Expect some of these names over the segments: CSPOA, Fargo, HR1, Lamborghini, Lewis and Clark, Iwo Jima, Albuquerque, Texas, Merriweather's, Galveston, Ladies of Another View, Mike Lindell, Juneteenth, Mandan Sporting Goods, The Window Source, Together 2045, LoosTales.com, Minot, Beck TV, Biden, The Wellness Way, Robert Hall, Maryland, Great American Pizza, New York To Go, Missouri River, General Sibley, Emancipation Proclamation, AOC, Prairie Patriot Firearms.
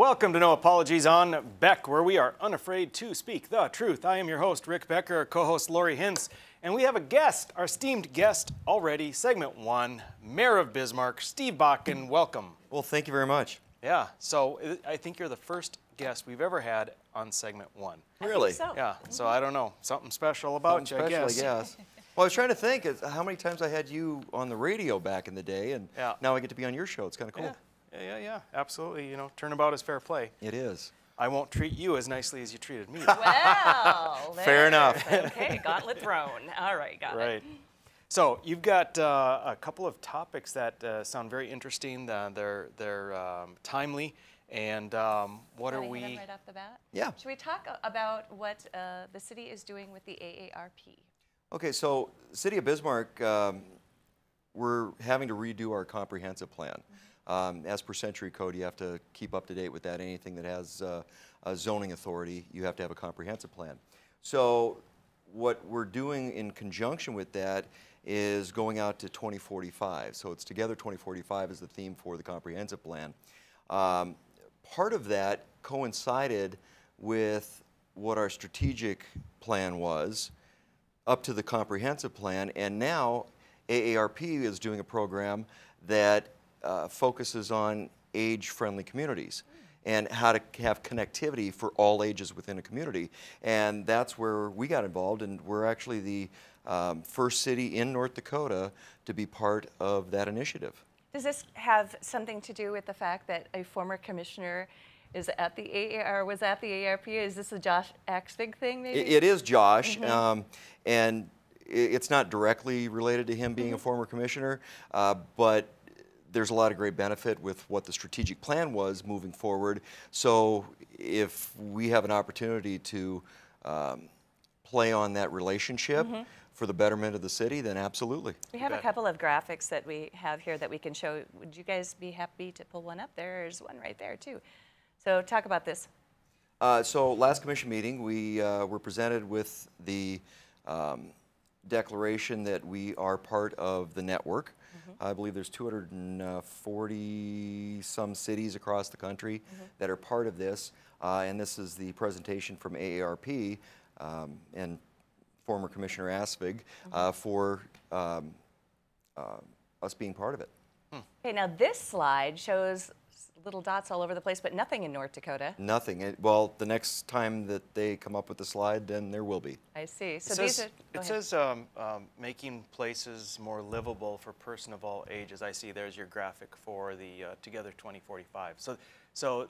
Welcome to No Apologies on Beck, where we are unafraid to speak the truth. I am your host, Rick Becker, co-host Lori Hinz, and we have a guest, our esteemed guest already, segment one, Mayor of Bismarck, Steve Bakken. Welcome. Well, thank you very much. Yeah, so I think you're the first guest we've ever had on segment one. Really? So. Yeah, so I don't know, something special about you, I guess. Well, I was trying to think how many times I had you on the radio back in the day, and now I get to be on your show. It's kind of cool. Yeah, absolutely. You know, turnabout is fair play. It is. I won't treat you as nicely as you treated me. Well, fair enough. Okay, gauntlet thrown. All right, got it. So you've got a couple of topics that sound very interesting. They're timely. And what are we? Right off the bat? Yeah. Should we talk about what the city is doing with the AARP? Okay, so City of Bismarck, we're having to redo our comprehensive plan. As per century code, you have to keep up to date with that. Anything that has a zoning authority, you have to have a comprehensive plan. So what we're doing in conjunction with that is going out to 2045. So it's Together 2045 is the theme for the comprehensive plan. Part of that coincided with what our strategic plan was, up to the comprehensive plan, and now AARP is doing a program that focuses on age-friendly communities and how to have connectivity for all ages within a community. And that's where we got involved, and we're actually the first city in North Dakota to be part of that initiative. Does this have something to do with the fact that a former commissioner is at the AARP? Is this a Josh Askvig thing, maybe? It is Josh, and it's not directly related to him being a former commissioner, but there's a lot of great benefit with what the strategic plan was moving forward. So if we have an opportunity to play on that relationship for the betterment of the city, then absolutely. We have a couple of graphics that we have here that we can show. Would you guys be happy to pull one up? There's one right there, too. So talk about this. So last commission meeting, we were presented with the declaration that we are part of the network. I believe there's 240 some cities across the country that are part of this. And this is the presentation from AARP and former Commissioner Askvig for us being part of it. Okay, now this slide shows little dots all over the place, but nothing in North Dakota. Nothing. Well, the next time that they come up with a slide, then there will be. I see. So it says making places more livable for person of all ages. I see. There's your graphic for the Together 2045. So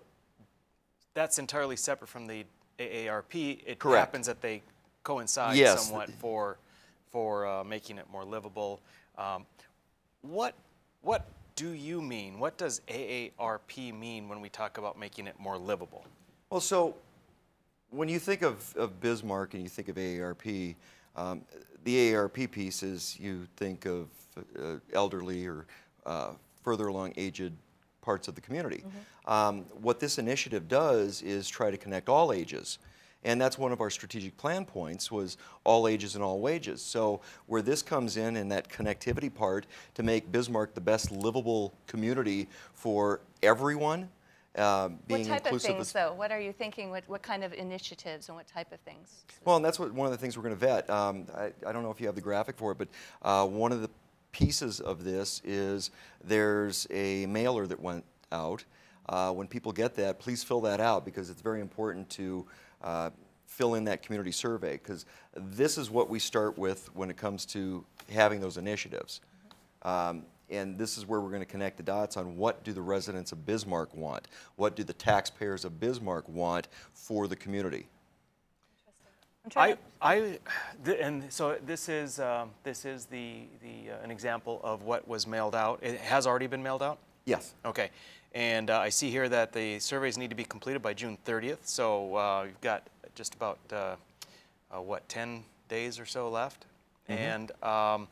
that's entirely separate from the AARP. It happens that they coincide somewhat for making it more livable. What do you mean? What does AARP mean when we talk about making it more livable? Well, so when you think of Bismarck and you think of AARP, the AARP piece is you think of elderly or further along aged parts of the community. What this initiative does is try to connect all ages. And that's one of our strategic plan points, was all ages and all wages. So where this comes in that connectivity part to make Bismarck the best livable community for everyone, being inclusive. What type of things, though? What are you thinking? What kind of initiatives and what type of things? Well, and that's one of the things we're going to vet. I don't know if you have the graphic for it, but one of the pieces of this is there's a mailer that went out. When people get that, please fill that out, because it's very important to fill in that community survey, because this is what we start with when it comes to having those initiatives. And this is where we're going to connect the dots on what do the residents of Bismarck want? What do the taxpayers of Bismarck want for the community? And so this is an example of what was mailed out. It has already been mailed out? Yes. Okay. And I see here that the surveys need to be completed by June 30th. So you've got just about, what, 10 days or so left? And are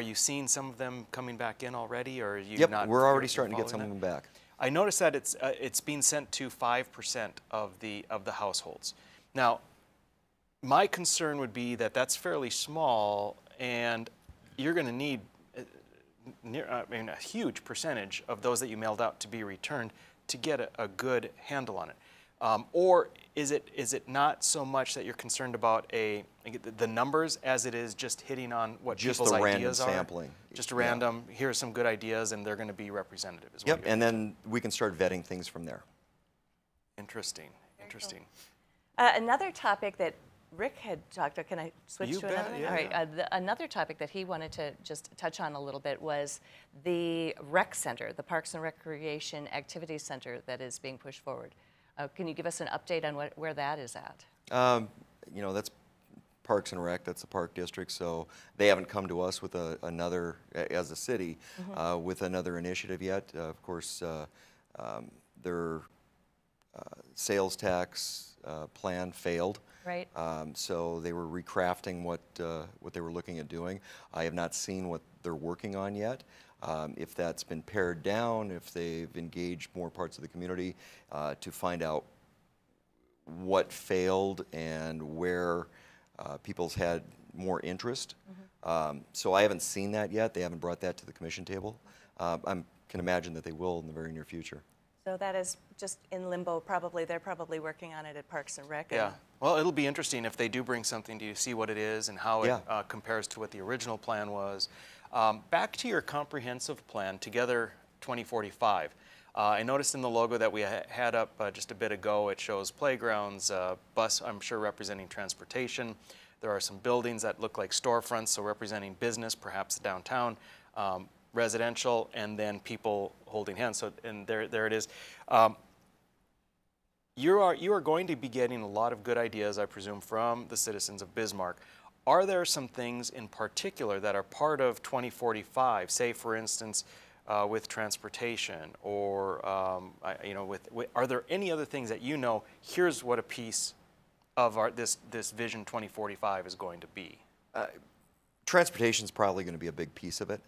you seeing some of them coming back in already? Or are you not? We're already starting to get some of them back. I noticed that it's being sent to 5% of the households. Now, my concern would be that that's fairly small, and you're going to need a huge percentage of those that you mailed out to be returned. to get a good handle on it? Or is it not so much that you're concerned about the numbers as it is just hitting on what just people's ideas are? Just a random sampling. Just a random, yeah. Here's some good ideas, and they're going to be representative. Is yep, and then we can start vetting things from there. Interesting, interesting. Cool. Another topic that Rick had talked about, can I switch to another one? Yeah. All right, another topic that he wanted to just touch on a little bit was the rec center, the Parks and Recreation Activity Center that is being pushed forward. Can you give us an update on where that is at? You know, that's Parks and Rec, that's the Park District, so they haven't come to us with another, as a city, mm-hmm. With another initiative yet. Of course, their sales tax plan failed. Right. So they were recrafting what they were looking at doing. I have not seen what they're working on yet. If that's been pared down, if they've engaged more parts of the community to find out what failed and where people's had more interest. Mm-hmm. So I haven't seen that yet. They haven't brought that to the commission table. I can imagine that they will in the very near future. So that is just in limbo, probably. They're probably working on it at Parks and Rec. Yeah. Well, it'll be interesting if they do bring something to see what it is and how yeah. it compares to what the original plan was. Back to your comprehensive plan, Together 2045. I noticed in the logo that we had up just a bit ago, it shows playgrounds, bus, I'm sure representing transportation. There are some buildings that look like storefronts, so representing business, perhaps downtown. Residential, and then people holding hands. So, and there it is. You are going to be getting a lot of good ideas, I presume, from the citizens of Bismarck. Are there some things in particular that are part of 2045? Say, for instance, with transportation, or you know, with are there any other things that you know? Here's what a piece of this Vision 2045 is going to be. Transportation is probably going to be a big piece of it.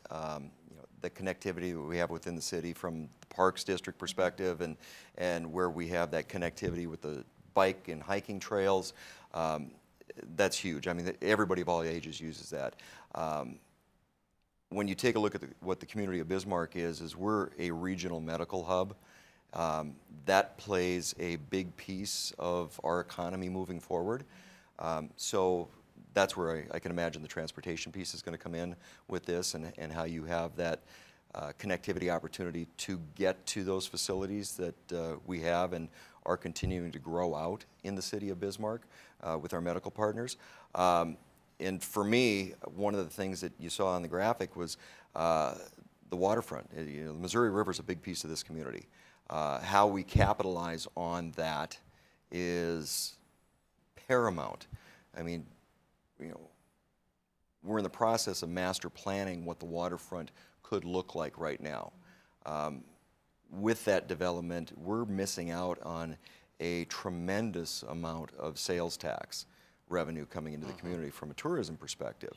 The connectivity that we have within the city from the Parks District perspective and where we have that connectivity with the bike and hiking trails, that's huge. I mean, everybody of all ages uses that. When you take a look at what the community of Bismarck is we're a regional medical hub. That plays a big piece of our economy moving forward. So that's where I can imagine the transportation piece is going to come in with this and how you have that connectivity opportunity to get to those facilities that we have and are continuing to grow out in the city of Bismarck with our medical partners. And for me, one of the things that you saw on the graphic was the waterfront. You know, the Missouri River is a big piece of this community. How we capitalize on that is paramount. I mean, you know, we're in the process of master planning what the waterfront could look like right now. With that development, we're missing out on a tremendous amount of sales tax revenue coming into the community from a tourism perspective.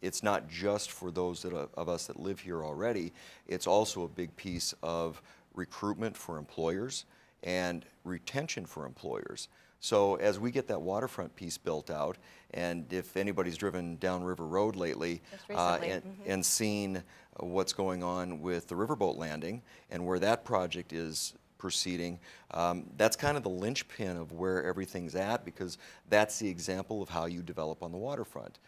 It's not just for those of us that live here already, it's also a big piece of recruitment for employers and retention for employers. So as we get that waterfront piece built out, and if anybody's driven down River Road lately and seen what's going on with the riverboat landing and where that project is proceeding, that's kind of the linchpin of where everything's at, because that's the example of how you develop on the waterfront.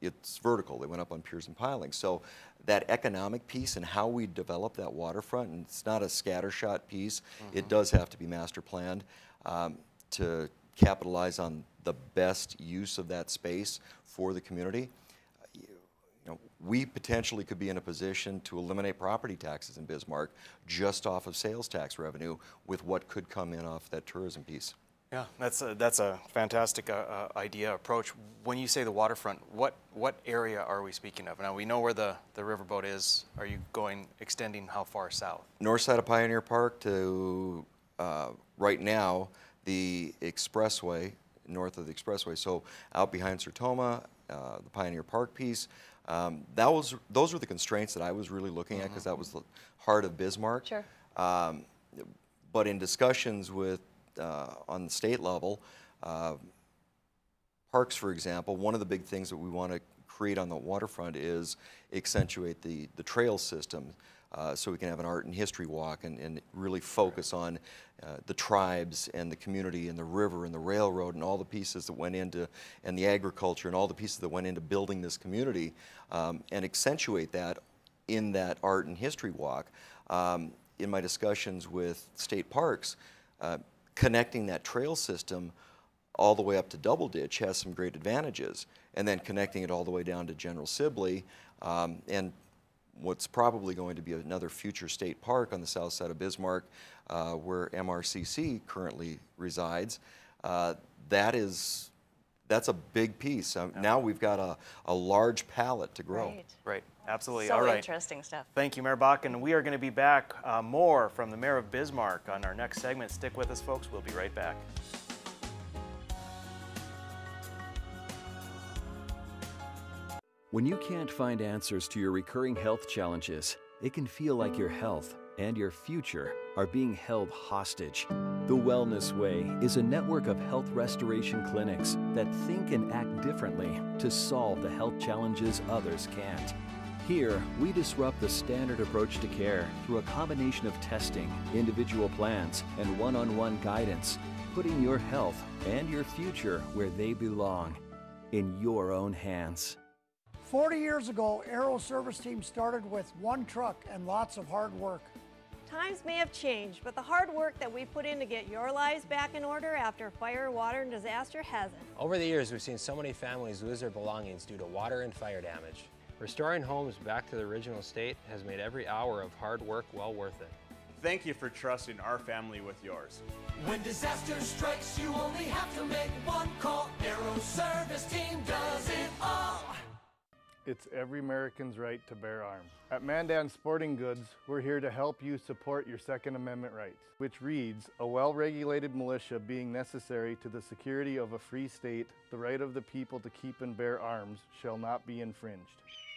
It's vertical. They went up on piers and pilings. So that economic piece and how we develop that waterfront, and it's not a scattershot piece. It does have to be master planned. To capitalize on the best use of that space for the community. You know, we potentially could be in a position to eliminate property taxes in Bismarck just off of sales tax revenue with what could come in off that tourism piece. Yeah, that's a fantastic idea, approach. When you say the waterfront, what area are we speaking of? Now, we know where the riverboat is. Are you extending how far south? North side of Pioneer Park to right now, the expressway, north of the expressway, so out behind Sertoma, the Pioneer Park piece. Those were the constraints that I was really looking at, because that was the heart of Bismarck. Sure. But in discussions with on the state level, parks, for example, one of the big things that we want to create on the waterfront is accentuate the trail system. so we can have an art and history walk and really focus on the tribes and the community and the river and the railroad and all the pieces that went into, and the agriculture and all the pieces that went into building this community, and accentuate that in that art and history walk. In my discussions with state parks, connecting that trail system all the way up to Double Ditch has some great advantages, and then connecting it all the way down to General Sibley, and what's probably going to be another future state park on the south side of Bismarck, where MRCC currently resides. That's a big piece. Now we've got a large palette to grow. Right. Absolutely. So all right. Interesting stuff. Thank you, Mayor Bakken. We are going to be back more from the Mayor of Bismarck on our next segment. Stick with us, folks. We'll be right back. When you can't find answers to your recurring health challenges, it can feel like your health and your future are being held hostage. The Wellness Way is a network of health restoration clinics that think and act differently to solve the health challenges others can't. Here, we disrupt the standard approach to care through a combination of testing, individual plans, and one-on-one guidance, putting your health and your future where they belong, in your own hands. 40 years ago, Aero Service Team started with one truck and lots of hard work. Times may have changed, but the hard work that we put in to get your lives back in order after fire, water, and disaster hasn't. Over the years, we've seen so many families lose their belongings due to water and fire damage. Restoring homes back to the original state has made every hour of hard work well worth it. Thank you for trusting our family with yours. When disaster strikes, you only have to make one call. Aero Service Team does it all. It's every American's right to bear arms. At Mandan Sporting Goods, we're here to help you support your 2nd Amendment rights, which reads, a well-regulated militia being necessary to the security of a free state, the right of the people to keep and bear arms shall not be infringed.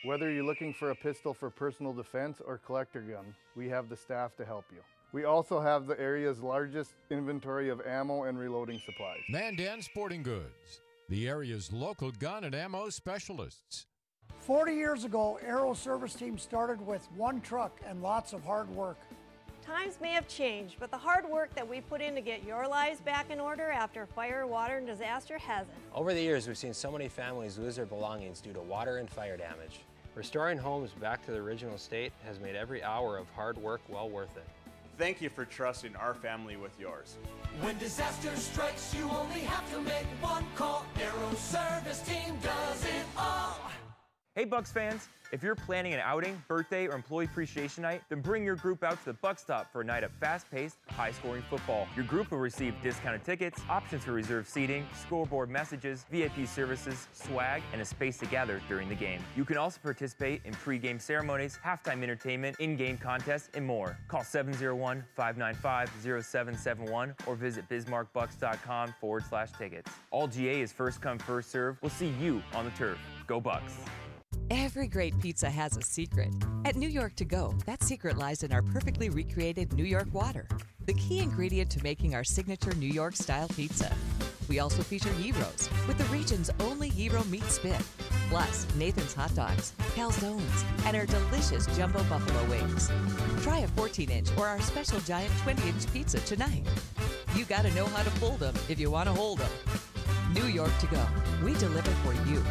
Whether you're looking for a pistol for personal defense or collector gun, we have the staff to help you. We also have the area's largest inventory of ammo and reloading supplies. Mandan Sporting Goods, the area's local gun and ammo specialists. 40 years ago, Aero Service Team started with one truck and lots of hard work. Times may have changed, but the hard work that we put in to get your lives back in order after fire, water, and disaster hasn't. Over the years, we've seen so many families lose their belongings due to water and fire damage. Restoring homes back to the original state has made every hour of hard work well worth it. Thank you for trusting our family with yours. When disaster strikes, you only have to make one call. Aero Service Team does it all. Hey Bucks fans, if you're planning an outing, birthday, or employee appreciation night, then bring your group out to the Buck Stop for a night of fast-paced, high-scoring football. Your group will receive discounted tickets, options for reserved seating, scoreboard messages, VIP services, swag, and a space to gather during the game. You can also participate in pre-game ceremonies, halftime entertainment, in-game contests, and more. Call 701-595-0771 or visit BismarckBucks.com/tickets. All GA is first come, first serve. We'll see you on the turf. Go Bucks! Every great pizza has a secret. At New York To Go, that secret lies in our perfectly recreated New York water, the key ingredient to making our signature New York-style pizza. We also feature gyros, with the region's only gyro meat spit, plus Nathan's hot dogs, calzones, and our delicious jumbo buffalo wings. Try a 14-inch or our special giant 20-inch pizza tonight. You gotta know how to fold them if you wanna hold them. New York To Go, we deliver for you.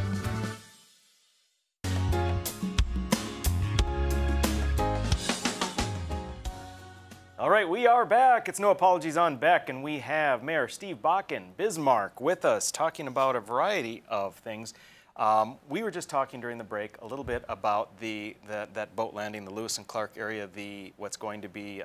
All right, we are back. It's No Apologies on Beck, and we have Mayor Steve Bakken, Bismarck, with us talking about a variety of things. We were just talking during the break a little bit about that boat landing, the Lewis and Clark area, what's going to be,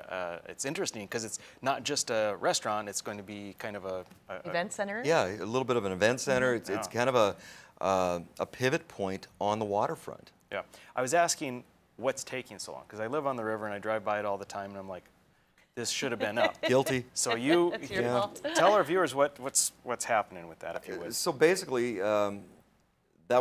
it's interesting because it's not just a restaurant, it's going to be kind of a event center? Yeah, a little bit of an event center. Mm-hmm. It's kind of a pivot point on the waterfront. Yeah, I was asking what's taking so long, because I live on the river and I drive by it all the time, and I'm like, this should have been up. Guilty. So you tell our viewers what's happening with that, if you would. So basically, that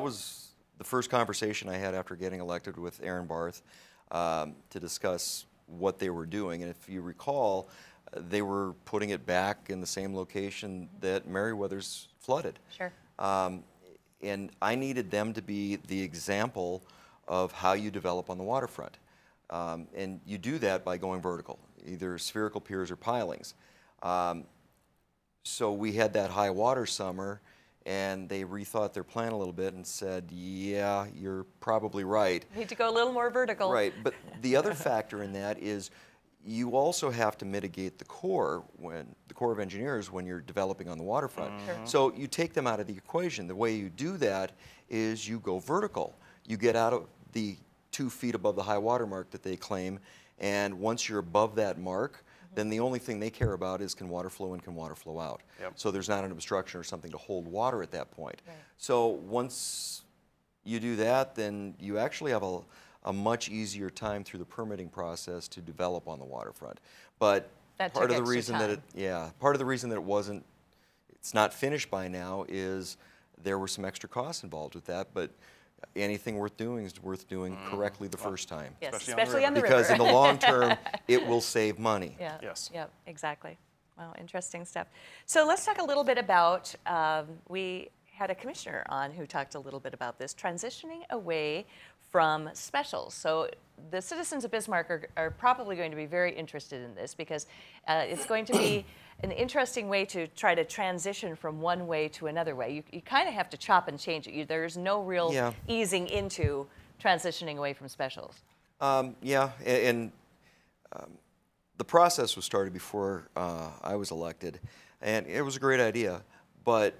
was the first conversation I had after getting elected with Aaron Barth to discuss what they were doing. And if you recall, they were putting it back in the same location that Merriweather's flooded. Sure. And I needed them to be the example of how you develop on the waterfront. And you do that by going vertical, either spherical piers or pilings. So we had that high water summer, and they rethought their plan a little bit and said, yeah, you're probably right. Need to go a little more vertical. Right, but the other factor in that is you also have to mitigate the Corps, when the Corps of Engineers, when you're developing on the waterfront. Mm-hmm. So you take them out of the equation. The way you do that is you go vertical. You get out of the 2 feet above the high water mark that they claim, and once you're above that mark, then the only thing they care about is can water flow in, can water flow out. Yep. So there's not an obstruction or something to hold water at that point. Right. So once you do that, then you actually have a much easier time through the permitting process to develop on the waterfront. But part of the reason that it, yeah, part of the reason that it wasn't, it's not finished by now is there were some extra costs involved with that, but anything worth doing is worth doing correctly the first time. Yes, especially on the river. Because in the long term, it will save money. Yeah. Yes. Yeah, exactly. Wow, interesting stuff. So let's talk a little bit about, we had a commissioner on who talked a little bit about this, transitioning away from specials. So the citizens of Bismarck are probably going to be very interested in this because it's going to be an interesting way to try to transition from one way to another way. You kind of have to chop and change it. There's no real easing into transitioning away from specials. The process was started before I was elected, and it was a great idea, but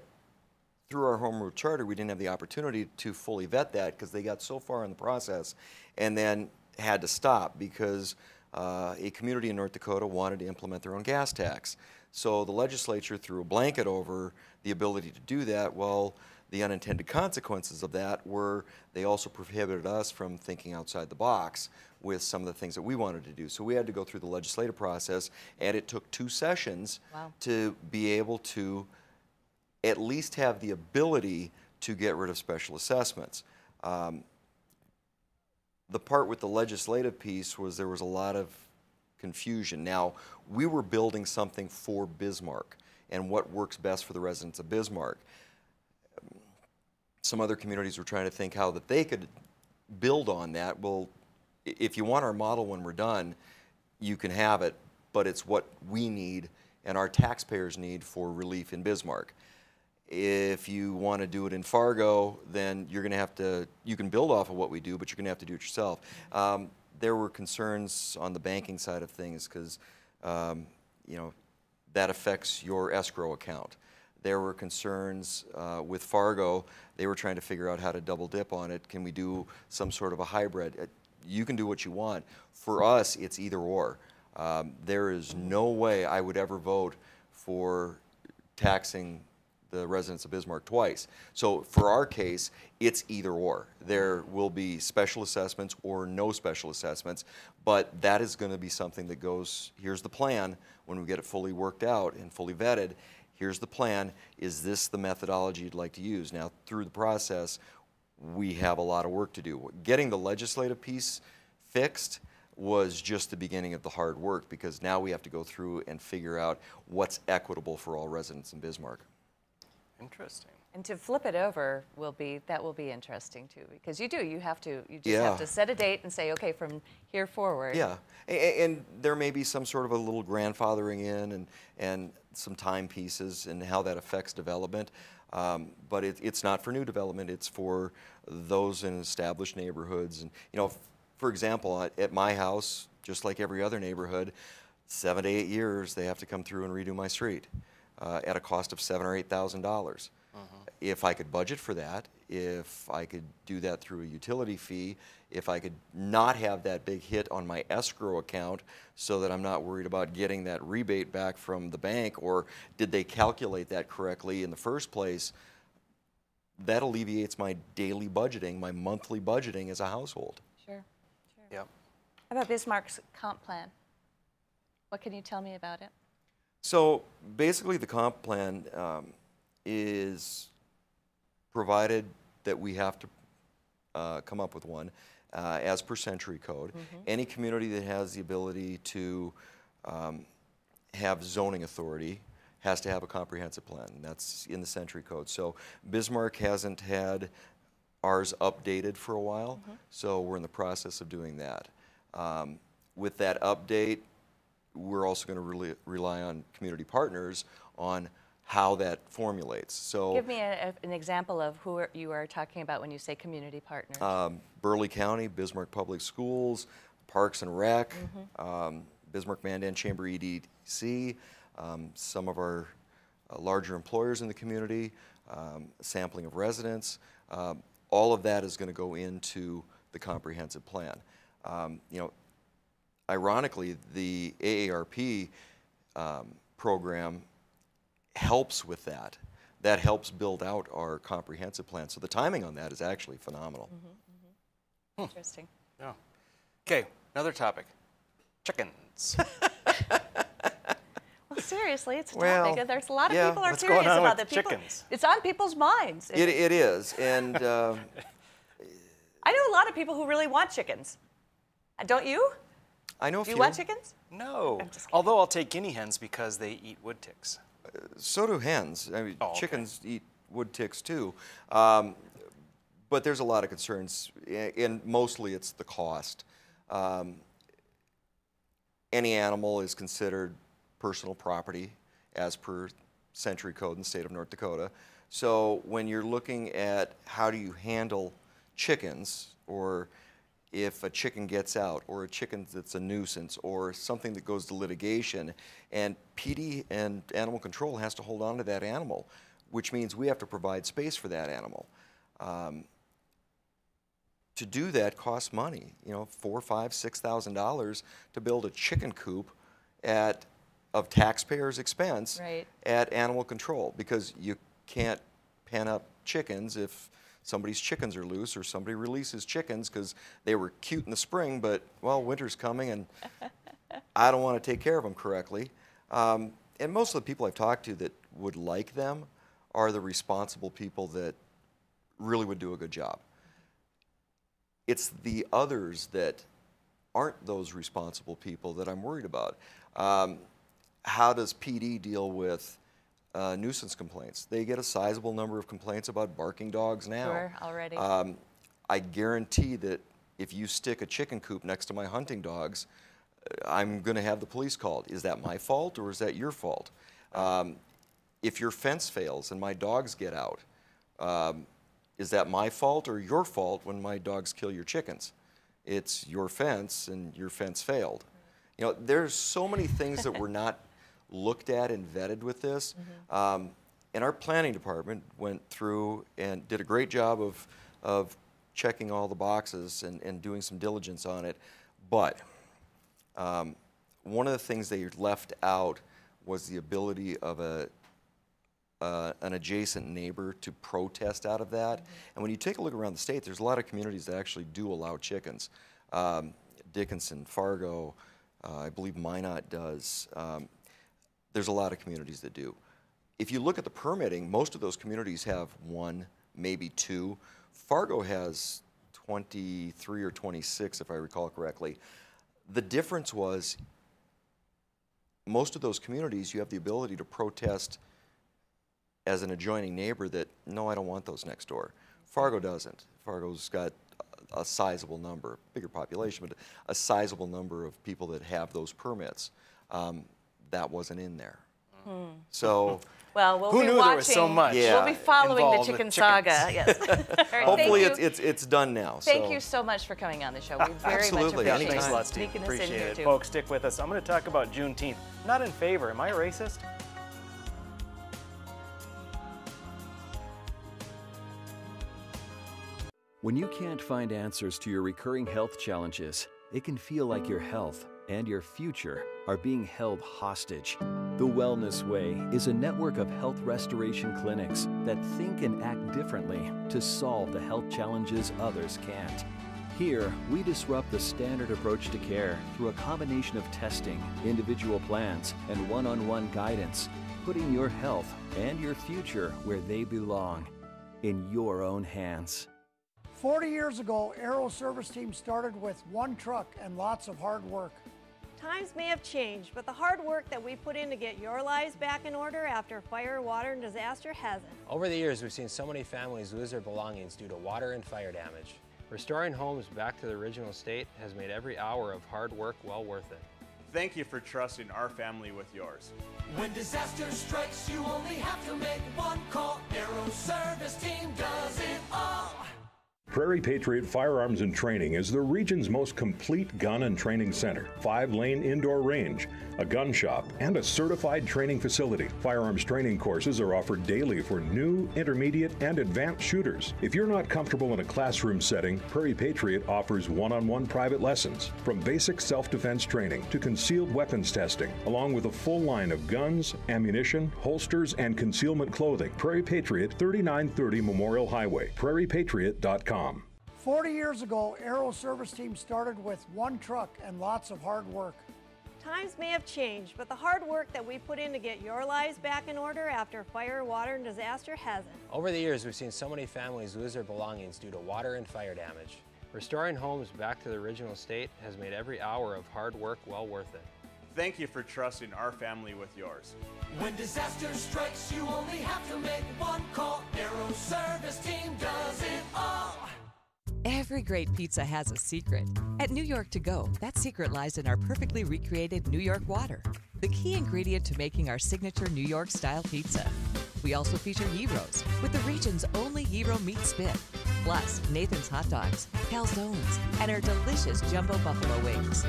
through our home rule charter, we didn't have the opportunity to fully vet that because they got so far in the process and then had to stop because a community in North Dakota wanted to implement their own gas tax. So the legislature threw a blanket over the ability to do that. Well, the unintended consequences of that were they also prohibited us from thinking outside the box with some of the things that we wanted to do. So we had to go through the legislative process, and it took 2 sessions to be able to at least have the ability to get rid of special assessments. The part with the legislative piece was there was a lot of confusion. Now, we were building something for Bismarck and what works best for the residents of Bismarck. Some other communities were trying to think how that they could build on that. Well, if you want our model when we're done, you can have it, but it's what we need and our taxpayers need for relief in Bismarck. If you want to do it in Fargo, then you're going to have to, you can build off of what we do, but you're going to have to do it yourself. There were concerns on the banking side of things because, you know, that affects your escrow account. There were concerns with Fargo. They were trying to figure out how to double dip on it. Can we do some sort of a hybrid? You can do what you want. For us, it's either or. There is no way I would ever vote for taxing the residents of Bismarck twice. So for our case, it's either or. There will be special assessments or no special assessments, but that is going to be something that goes, here's the plan when we get it fully worked out and fully vetted. Here's the plan. Is this the methodology you'd like to use? Now, through the process, we have a lot of work to do. Getting the legislative piece fixed was just the beginning of the hard work because now we have to go through and figure out what's equitable for all residents in Bismarck. Interesting. And to flip it over will be, that will be interesting too, because you do, you just have to set a date and say, okay, from here forward. Yeah, and there may be some sort of a little grandfathering in and some timepieces and how that affects development, but it's not for new development, it's for those in established neighborhoods. And you know, for example, at my house, just like every other neighborhood, 7 to 8 years they have to come through and redo my street at a cost of $7,000 or $8,000. If I could budget for that, if I could do that through a utility fee, if I could not have that big hit on my escrow account so that I'm not worried about getting that rebate back from the bank or did they calculate that correctly in the first place, that alleviates my daily budgeting, my monthly budgeting as a household. Yep. How about Bismarck's comp plan? What can you tell me about it? So basically the comp plan is provided that we have to come up with one as per century code. Any community that has the ability to have zoning authority has to have a comprehensive plan. That's in the century code. So Bismarck hasn't had ours updated for a while, so we're in the process of doing that. With that update, we're also going to really rely on community partners on how that formulates. So, give me an example of who you are talking about when you say community partners. Burleigh County, Bismarck Public Schools, Parks and Rec, Bismarck Mandan Chamber EDC, some of our larger employers in the community, sampling of residents. All of that is going to go into the comprehensive plan. You know, ironically, the AARP program helps with that. That helps build out our comprehensive plan. So the timing on that is actually phenomenal. Interesting. Yeah. Okay, another topic. Chickens. Well, seriously, it's a topic. And there's a lot of people are curious about the people. Chickens. It's on people's minds. It is. And I know a lot of people who really want chickens. Don't you? I know a few. Do you want chickens? No. Although I'll take guinea hens because they eat wood ticks. So do hens. I mean, chickens eat wood ticks too. But there's a lot of concerns, and mostly it's the cost. Any animal is considered personal property as per century code in the state of North Dakota. So when you're looking at how do you handle chickens, or if a chicken gets out, or a chicken that's a nuisance, or something that goes to litigation, and PD and animal control has to hold on to that animal, which means we have to provide space for that animal. To do that costs money, you know, $4,000, $5,000, $6,000 to build a chicken coop at of taxpayers' expense at animal control, because you can't pen up chickens if somebody's chickens are loose, or somebody releases chickens because they were cute in the spring, but well, winter's coming and I don't want to take care of them correctly. And most of the people I've talked to that would like them are the responsible people that really would do a good job. It's the others that aren't those responsible people that I'm worried about. How does PD deal with nuisance complaints? They get a sizable number of complaints about barking dogs now. Sure, already. I guarantee that if you stick a chicken coop next to my hunting dogs, I'm going to have the police called. Is that my fault or is that your fault? If your fence fails and my dogs get out, is that my fault or your fault when my dogs kill your chickens? It's your fence and your fence failed. You know, there's so many things that we're not looked at and vetted with this. And our planning department went through and did a great job of checking all the boxes and doing some diligence on it. But one of the things they left out was the ability of an adjacent neighbor to protest out of that. And when you take a look around the state, there's a lot of communities that actually do allow chickens. Dickinson, Fargo, I believe Minot does. There's a lot of communities that do. If you look at the permitting, most of those communities have one, maybe two. Fargo has 23 or 26, if I recall correctly. The difference was most of those communities, you have the ability to protest as an adjoining neighbor that, no, I don't want those next door. Fargo doesn't. Fargo's got a sizable number, bigger population, but a sizable number of people that have those permits. That wasn't in there. So, well, who knew there was so much? We'll be following the chicken saga. Yes. Right, hopefully, it's done now. Thank you so much for coming on the show. We very much appreciate it. Thanks, appreciate it, folks. Stick with us. I'm going to talk about Juneteenth. Not in favor. Am I racist? When you can't find answers to your recurring health challenges, it can feel like your health and your future are being held hostage. The Wellness Way is a network of health restoration clinics that think and act differently to solve the health challenges others can't. Here, we disrupt the standard approach to care through a combination of testing, individual plans, and one-on-one guidance, putting your health and your future where they belong, in your own hands. 40 years ago, Aero Service Team started with one truck and lots of hard work. Times may have changed, but the hard work that we put in to get your lives back in order after fire, water, and disaster hasn't. Over the years, we've seen so many families lose their belongings due to water and fire damage. Restoring homes back to the original state has made every hour of hard work well worth it. Thank you for trusting our family with yours. When disaster strikes, you only have to make one call. Aero Service Team does it all. Prairie Patriot Firearms and Training is the region's most complete gun and training center. 5-lane indoor range, a gun shop, and a certified training facility. Firearms training courses are offered daily for new, intermediate, and advanced shooters. If you're not comfortable in a classroom setting, Prairie Patriot offers one-on-one private lessons. From basic self-defense training to concealed weapons testing, along with a full line of guns, ammunition, holsters, and concealment clothing. Prairie Patriot, 3930 Memorial Highway, prairiepatriot.com. 40 years ago, Aero Service Team started with one truck and lots of hard work. Times may have changed, but the hard work that we put in to get your lives back in order after fire, water, and disaster hasn't. Over the years, we've seen so many families lose their belongings due to water and fire damage. Restoring homes back to the original state has made every hour of hard work well worth it. Thank you for trusting our family with yours. When disaster strikes, you only have to make one call. Aero Service Team does it all. Every great pizza has a secret. At New York To Go, that secret lies in our perfectly recreated New York water, the key ingredient to making our signature New York-style pizza. We also feature gyros, with the region's only gyro meat spit, plus Nathan's hot dogs, calzones, and our delicious jumbo buffalo wings.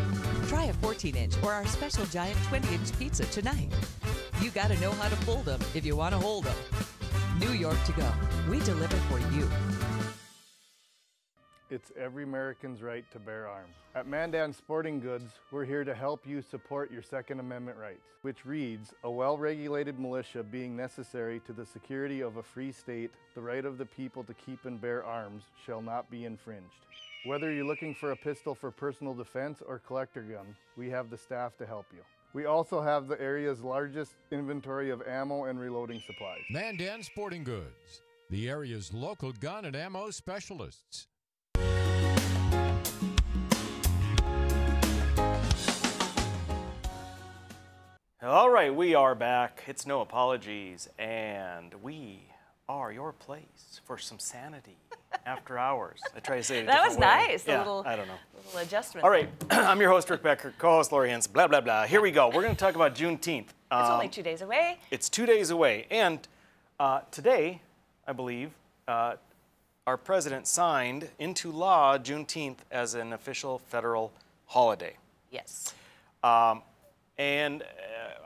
Try a 14-inch or our special giant 20-inch pizza tonight. You gotta know how to fold them if you wanna hold them. New York To Go, we deliver for you. It's every American's right to bear arms. At Mandan Sporting Goods, we're here to help you support your Second Amendment rights, which reads, a well-regulated militia being necessary to the security of a free state, the right of the people to keep and bear arms shall not be infringed. Whether you're looking for a pistol for personal defense or collector gun, we have the staff to help you. We also have the area's largest inventory of ammo and reloading supplies. Mandan Sporting Goods, the area's local gun and ammo specialists. All right, we are back. It's No Apologies, and we are your place for some sanity after hours. I try to say it a different way. That was nice. Yeah, a little adjustment. All right, I'm your host, Rick Becker, co-host Lori Hinz, blah, blah, blah. Here we go. We're going to talk about Juneteenth. It's only 2 days away. It's 2 days away, and today, I believe, our president signed into law Juneteenth as an official federal holiday. Yes. And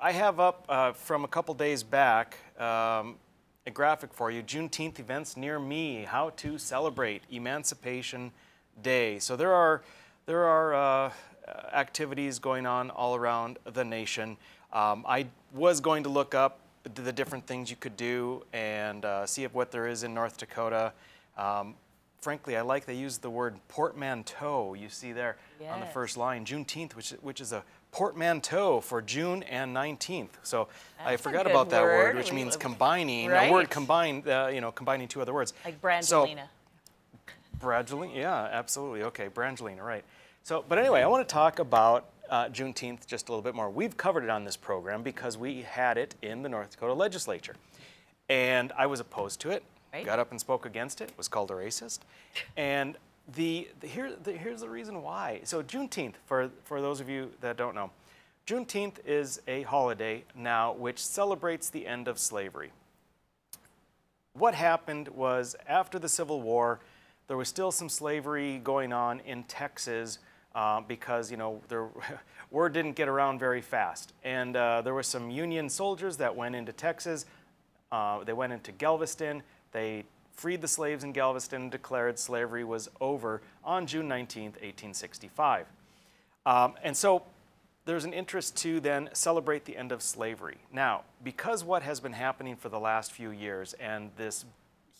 I have up from a couple days back a graphic for you, Juneteenth events near me, how to celebrate Emancipation Day. So there are activities going on all around the nation. I was going to look up the different things you could do and see if what there is in North Dakota. Frankly, I like they use the word portmanteau, you see there yes. on the first line, Juneteenth, which is a portmanteau for June and 19th. So that's I forgot about that word, which means combining. Right. A word combined, you know, combining two other words. Like Brangelina. So, Brangelina, yeah, absolutely. Okay, Brangelina, right. So, but anyway, I want to talk about Juneteenth just a little bit more. We've covered it on this program because we had it in the North Dakota legislature, and I was opposed to it. Right. Got up and spoke against it. Was called a racist, and. Here's the reason why. So Juneteenth, for those of you that don't know, Juneteenth is a holiday now which celebrates the end of slavery. What happened was after the Civil War, there was still some slavery going on in Texas because, you know, the word didn't get around very fast. And there were some Union soldiers that went into Texas. They went into Galveston. They freed the slaves in Galveston and declared slavery was over on June 19th, 1865. And so there's an interest to then celebrate the end of slavery. Now, because what has been happening for the last few years and this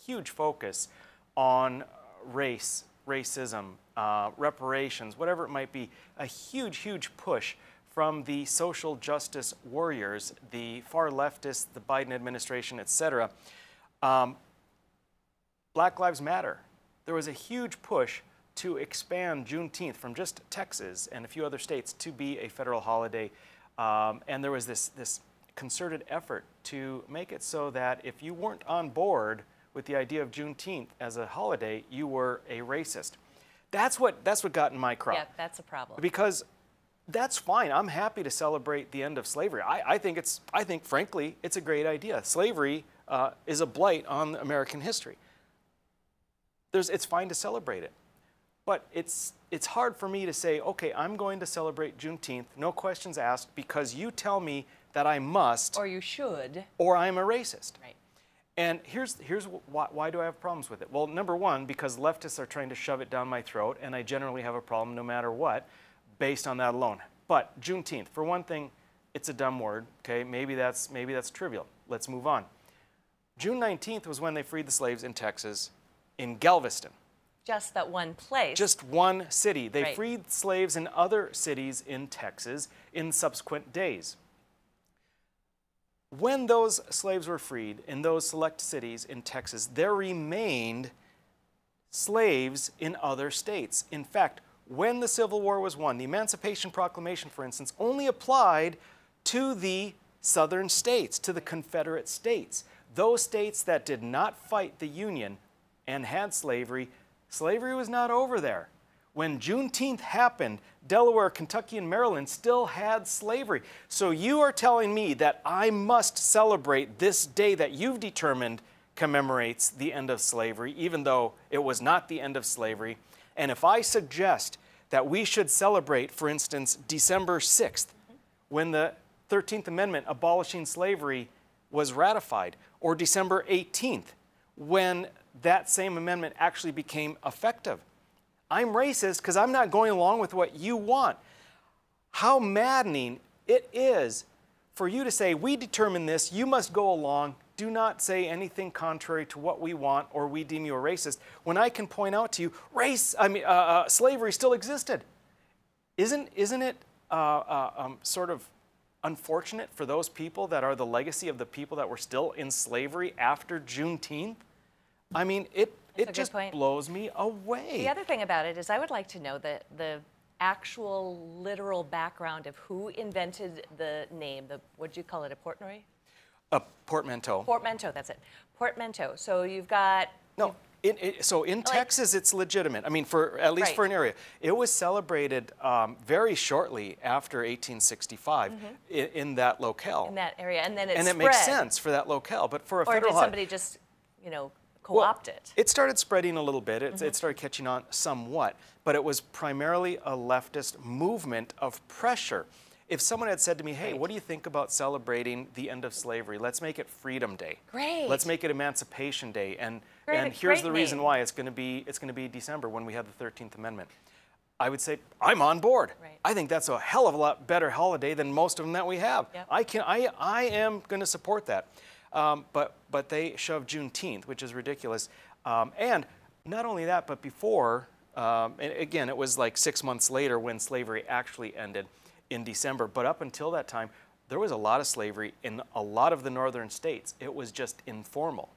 huge focus on race, racism, reparations, whatever it might be, a huge, huge push from the social justice warriors, the far leftists, the Biden administration, etc., Black Lives Matter. There was a huge push to expand Juneteenth from just Texas and a few other states to be a federal holiday. And there was this concerted effort to make it so that if you weren't on board with the idea of Juneteenth as a holiday, you were a racist. That's what got in my crop. Yeah, that's a problem. Because that's fine. I'm happy to celebrate the end of slavery. I think frankly it's a great idea. Slavery is a blight on American history. It's fine to celebrate it. But it's hard for me to say, okay, I'm going to celebrate Juneteenth, no questions asked, because you tell me that I must. Or you should. Or I'm a racist. Right. And here's why do I have problems with it? Well, number one, because leftists are trying to shove it down my throat, and I generally have a problem no matter what, based on that alone. But Juneteenth, for one thing, it's a dumb word. Okay, maybe that's trivial. Let's move on. June 19th was when they freed the slaves in Texas, in Galveston. Just that one place. Just one city. They right. freed slaves in other cities in Texas in subsequent days. When those slaves were freed in those select cities in Texas, there remained slaves in other states. In fact, when the Civil War was won, the Emancipation Proclamation, for instance, only applied to the southern states, to the Confederate states. Those states that did not fight the Union and had slavery, slavery was not over there. When Juneteenth happened, Delaware, Kentucky, and Maryland still had slavery. So you are telling me that I must celebrate this day that you've determined commemorates the end of slavery, even though it was not the end of slavery. And if I suggest that we should celebrate, for instance, December 6th, when the 13th Amendment abolishing slavery was ratified, or December 18th, when that same amendment actually became effective. I'm racist because I'm not going along with what you want. How maddening it is for you to say, we determine this, you must go along, do not say anything contrary to what we want or we deem you a racist, when I can point out to you, slavery still existed. Isn't it sort of unfortunate for those people that are the legacy of the people that were still in slavery after Juneteenth? I mean, it just blows me away. The other thing about it is I would like to know the actual literal background of who invented the name, what'd you call it, a portnoy? A portmanteau. Portmanteau, that's it. Portmanteau. So you've got... No, so in Texas, it's legitimate. I mean, at least for an area. It was celebrated very shortly after 1865 in that locale. In that area, and then it spread. And it makes sense for that locale, but for a federal... Or did somebody just, you know... co-opt it. Well, it started spreading a little bit. It started catching on somewhat, but it was primarily a leftist movement of pressure. If someone had said to me, hey, what do you think about celebrating the end of slavery? Let's make it Freedom Day. Great. Let's make it Emancipation Day. And here's the reason why it's going to be December when we have the 13th Amendment. I would say, I'm on board. Right. I think that's a hell of a lot better holiday than most of them that we have. Yep. I am going to support that. But they shoved Juneteenth, which is ridiculous. And not only that, but before, and again, it was like 6 months later when slavery actually ended in December. But up until that time, there was a lot of slavery in a lot of the northern states. It was just informal.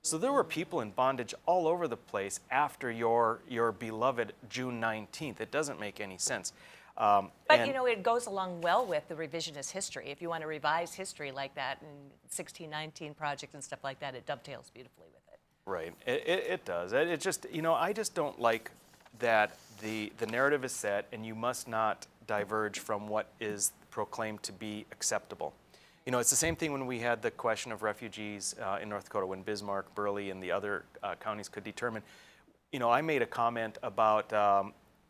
So there were people in bondage all over the place after your beloved June 19th. It doesn't make any sense. But, you know, it goes along well with the revisionist history. If you want to revise history like that and 1619 project and stuff like that, it dovetails beautifully with it. Right. It does. It just, you know, I just don't like that the narrative is set and you must not diverge from what is proclaimed to be acceptable. You know, it's the same thing when we had the question of refugees in North Dakota when Bismarck, Burley, and the other counties could determine. You know, I made a comment about,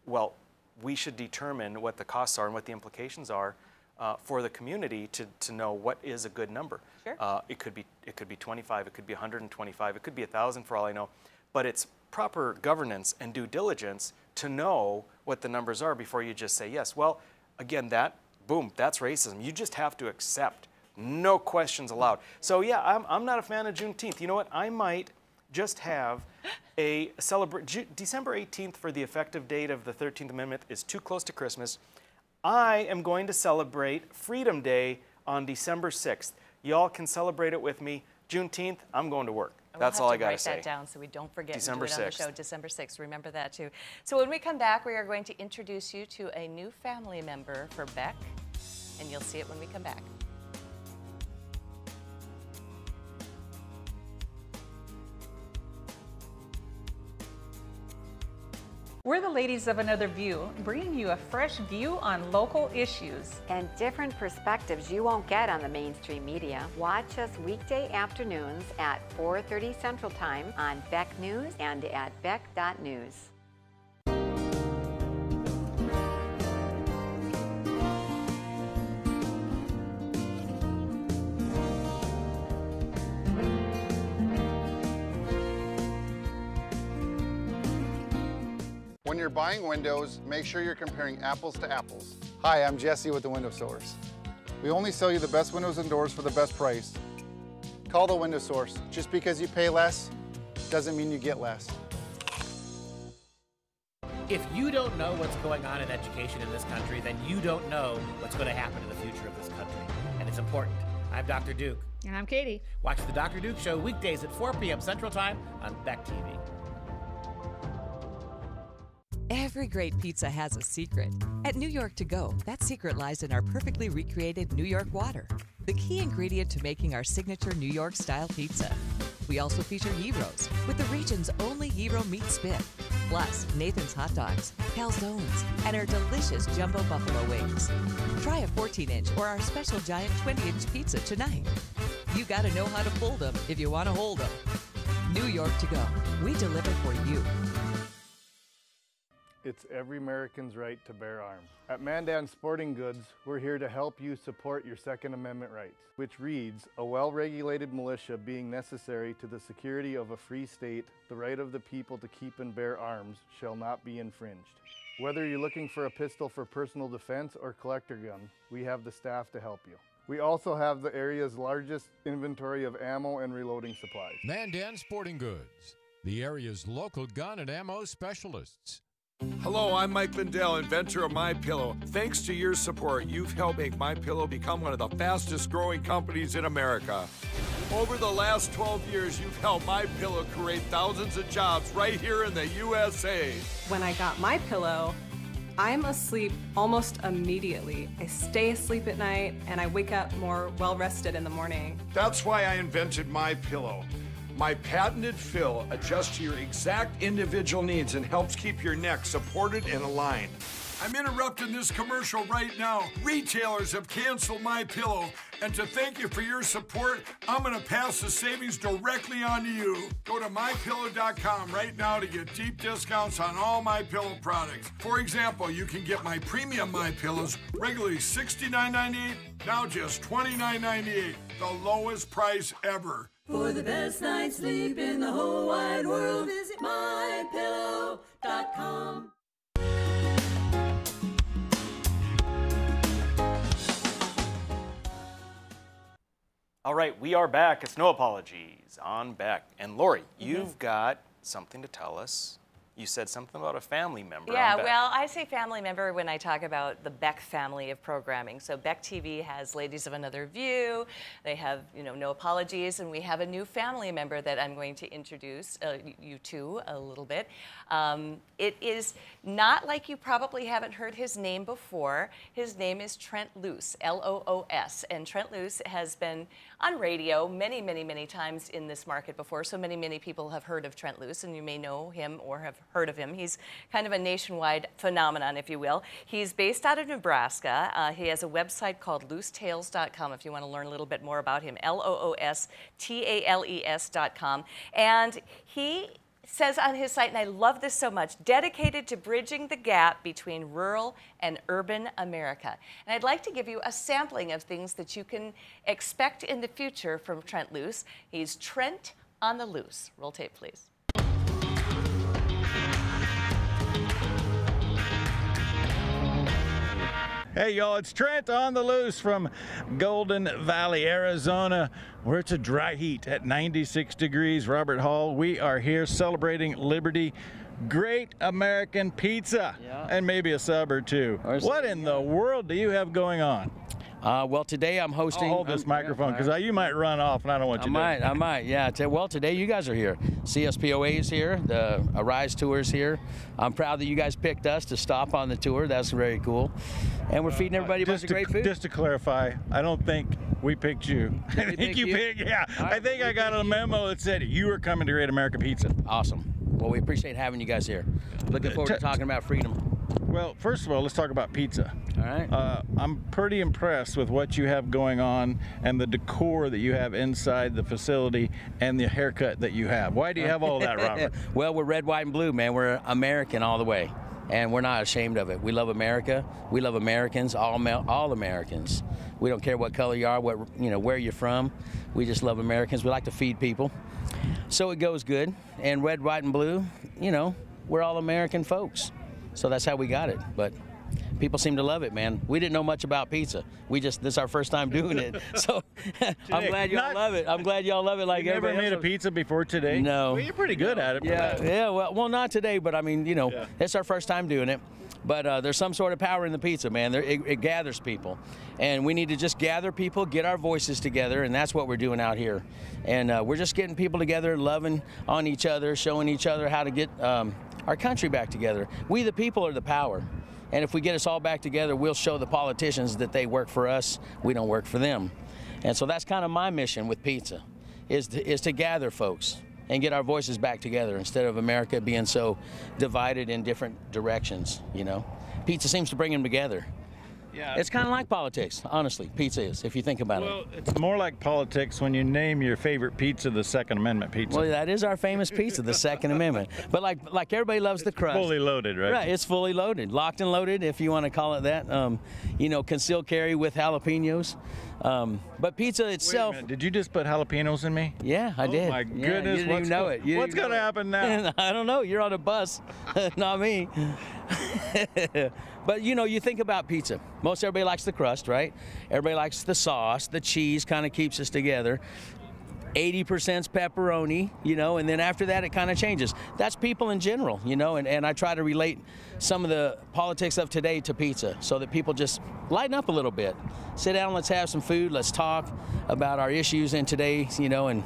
well, we should determine what the costs are and what the implications are for the community to know what is a good number. Sure. It could be 25, it could be 125, it could be 1,000 for all I know, but it's proper governance and due diligence to know what the numbers are before you just say yes. Well, again, that's racism. You just have to accept, no questions allowed. So yeah, I'm not a fan of Juneteenth. You know what, I might just have a December 18th for the effective date of the 13th Amendment is too close to Christmas. I am going to celebrate Freedom Day on December 6th. Y'all can celebrate it with me. Juneteenth, I'm going to work. That's all I got to say. Write that down so we don't forget to do it on the show. December 6th. Remember that too. So when we come back, we are going to introduce you to a new family member for Beck, and you'll see it when we come back. We're the Ladies of Another View, bringing you a fresh view on local issues and different perspectives you won't get on the mainstream media. Watch us weekday afternoons at 4:30 Central Time on Beck News and at beck.news. When you're buying windows, make sure you're comparing apples to apples. Hi, I'm Jesse with The Window Source. We only sell you the best windows and doors for the best price. Call The Window Source. Just because you pay less doesn't mean you get less. If you don't know what's going on in education in this country, then you don't know what's going to happen to the future of this country. And it's important. I'm Dr. Duke. And I'm Katie. Watch The Dr. Duke Show weekdays at 4 p.m. Central Time on Beck TV. Every great pizza has a secret. At New York To Go, that secret lies in our perfectly recreated New York water, the key ingredient to making our signature New York-style pizza. We also feature gyros, with the region's only gyro meat spit, plus Nathan's hot dogs, calzones, and our delicious jumbo buffalo wings. Try a 14-inch or our special giant 20-inch pizza tonight. You gotta know how to fold them if you want to hold them. New York To Go, we deliver for you. It's every American's right to bear arms. At Mandan Sporting Goods, we're here to help you support your Second Amendment rights, which reads, a well-regulated militia being necessary to the security of a free state, the right of the people to keep and bear arms shall not be infringed. Whether you're looking for a pistol for personal defense or collector gun, we have the staff to help you. We also have the area's largest inventory of ammo and reloading supplies. Mandan Sporting Goods, the area's local gun and ammo specialists. Hello, I'm Mike Lindell, inventor of MyPillow. Thanks to your support, you've helped make MyPillow become one of the fastest growing companies in America. Over the last 12 years, you've helped MyPillow create thousands of jobs right here in the USA. When I got MyPillow, I'm asleep almost immediately. I stay asleep at night and I wake up more well-rested in the morning. That's why I invented MyPillow. My patented fill adjusts to your exact individual needs and helps keep your neck supported and aligned. I'm interrupting this commercial right now. Retailers have canceled MyPillow, and to thank you for your support, I'm gonna pass the savings directly on to you. Go to MyPillow.com right now to get deep discounts on all MyPillow products. For example, you can get my premium MyPillows, regularly $69.98, now just $29.98, the lowest price ever. For the best night's sleep in the whole wide world, visit MyPillow.com. All right, we are back. It's No Apologies on Beck. And Lori, you've got something to tell us. You said something about a family member. Yeah, well, I say family member when I talk about the Beck family of programming. So Beck TV has Ladies of Another View. They have, you know, No Apologies, and we have a new family member that I'm going to introduce you to a little bit. It is not like you probably haven't heard his name before. His name is Trent Loos, L-O-O-S, and Trent Loos has been on radio many, many, many times in this market before. So many, many people have heard of Trent Loos, and you may know him or have heard of him. He's kind of a nationwide phenomenon, if you will. He's based out of Nebraska. He has a website called loostales.com if you want to learn a little bit more about him. L-O-O-S-T-A-L-E-S.com. And he says on his site, and I love this so much, dedicated to bridging the gap between rural and urban America. And I'd like to give you a sampling of things that you can expect in the future from Trent Loos. He's Trent on the Loose. Roll tape, please. Hey y'all, it's Trent on the Loose from Golden Valley, Arizona, where it's a dry heat at 96 degrees. Robert Hall, we are here celebrating liberty, Great American Pizza, and maybe a sub or two. What in the world do you have going on? Well, today I'm hosting. I'll hold this microphone because you might run off, and I don't want you to. I might, yeah. Well, today you guys are here. CSPOA is here. The Arise Tour is here. I'm proud that you guys picked us to stop on the tour. That's very cool. And we're feeding everybody a bunch of great food. Just to clarify, I don't think we picked you. I think you picked. Yeah, right, I got a memo that said you were coming to Great American Pizza. Awesome. Well, we appreciate having you guys here. Looking forward to talking about freedom. Well, first of all, let's talk about pizza. All right. I'm pretty impressed with what you have going on and the decor that you have inside the facility and the haircut that you have. Why do you have all that, Robert? Well, we're red, white, and blue, man. We're American all the way, and we're not ashamed of it. We love America. We love Americans, all Americans. We don't care what color you are, what, you know, where you're from. We just love Americans. We like to feed people. So it goes good. And red, white, and blue, you know, we're all American folks. So that's how we got it. But people seem to love it, man. We didn't know much about pizza. We just, this is our first time doing it. So I'm glad y'all love it. I'm glad y'all love it. Like, you never made a pizza before today? No. Well, you're pretty good at it. Yeah, well, not today, but I mean, you know, it's our first time doing it. But there's some sort of power in the pizza, man. It gathers people. And we need to just gather people, get our voices together, and that's what we're doing out here. And we're just getting people together, loving on each other, showing each other how to get our country back together. We the people are the power. And if we get us all back together, we'll show the politicians that they work for us, we don't work for them. And so that's kind of my mission with pizza, is to gather folks and get our voices back together instead of America being so divided in different directions, you know. Pizza seems to bring them together. Yeah. It's kind of like politics, honestly, pizza is, if you think about it. Well, it's more like politics when you name your favorite pizza the Second Amendment pizza. Well, that is our famous pizza, the Second Amendment. But like everybody loves the crust. It's fully loaded, right? Right, it's fully loaded. Locked and loaded, if you want to call it that. You know, concealed carry with jalapenos. But pizza itself. Wait a minute, did you just put jalapenos in me? Yeah, I did. Oh my goodness. You didn't even know it. What's going to happen now? I don't know. You're on a bus, not me. But you know, you think about pizza. Most everybody likes the crust, right? Everybody likes the sauce. The cheese kind of keeps us together. 80% pepperoni, you know, and then after that it kind of changes. That's people in general, you know, and I try to relate some of the politics of today to pizza so that people just lighten up a little bit. Sit down, let's have some food, let's talk about our issues in today, you know, and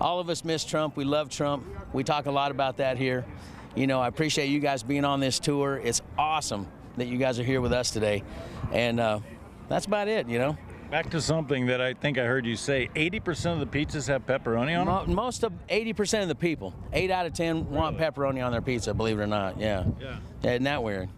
all of us miss Trump. We love Trump. We talk a lot about that here. You know, I appreciate you guys being on this tour. It's awesome that you guys are here with us today. And that's about it, you know. Back to something that I think I heard you say, 80% of the pizzas have pepperoni on them? Most of 80% of the people, 8 out of 10 want pepperoni on their pizza, believe it or not, yeah. Isn't that weird?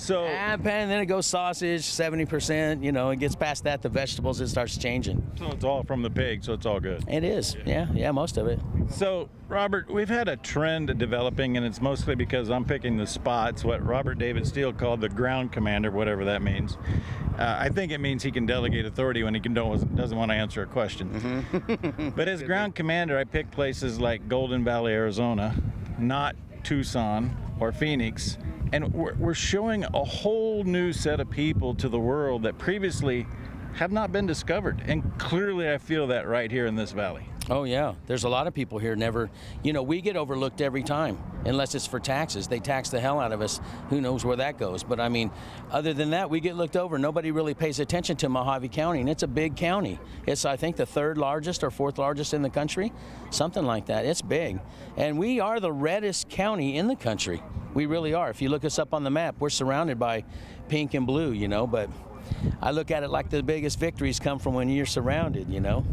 So, and then it goes sausage, 70%, you know, it gets past that, the vegetables, it starts changing. So it's all from the pig, so it's all good. It is, yeah, most of it. So, Robert, we've had a trend developing, and it's mostly because I'm picking the spots, what Robert David Steele called the ground commander, whatever that means. I think it means he can delegate authority when he doesn't want to answer a question. Mm-hmm. But as ground commander, I pick places like Golden Valley, Arizona, not Tucson or Phoenix. And we're showing a whole new set of people to the world that previously have not been discovered. And clearly I feel that right here in this valley. Oh yeah, there's a lot of people here never, you know, we get overlooked every time, unless it's for taxes. They tax the hell out of us, who knows where that goes. But I mean, other than that, we get looked over. Nobody really pays attention to Mojave County, and it's a big county. It's, I think, the third largest or fourth largest in the country, something like that. It's big. And we are the reddest county in the country. We really are. If you look us up on the map, we're surrounded by pink and blue, you know, but I look at it like the biggest victories come from when you're surrounded, you know.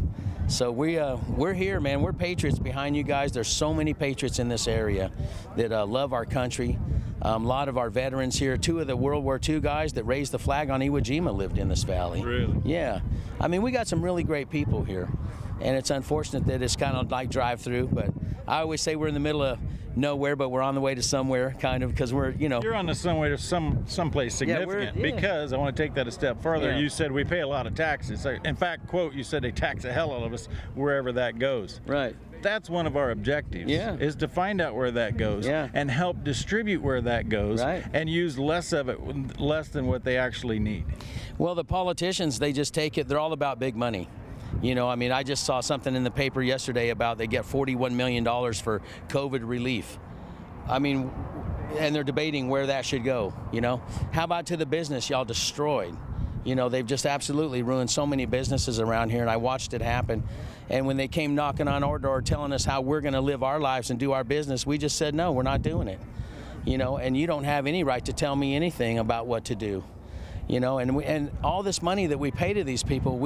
So we're here, man. We're patriots behind you guys. There's so many patriots in this area that love our country. A lot of our veterans here, 2 of the World War II guys that raised the flag on Iwo Jima lived in this valley. Really? Yeah. I mean, we got some really great people here. And it's unfortunate that it's kind of like drive-through, but I always say we're in the middle of nowhere, but we're on the way to somewhere, kind of, because we're, you know. You're on the way to someplace significant, because I want to take that a step further. Yeah. You said we pay a lot of taxes. In fact, quote, you said they tax the hell out of us wherever that goes. Right. That's one of our objectives, is to find out where that goes and help distribute where that goes and use less of it, less than what they actually need. Well, the politicians, they just take it. They're all about big money. You know, I mean, I just saw something in the paper yesterday about they get $41 million for COVID relief. I mean, and they're debating where that should go, you know. How about to the business y'all destroyed? You know, they've just absolutely ruined so many businesses around here, and I watched it happen. And when they came knocking on our door telling us how we're going to live our lives and do our business, we just said, no, we're not doing it. You know, and you don't have any right to tell me anything about what to do. You know, and all this money that we pay to these people,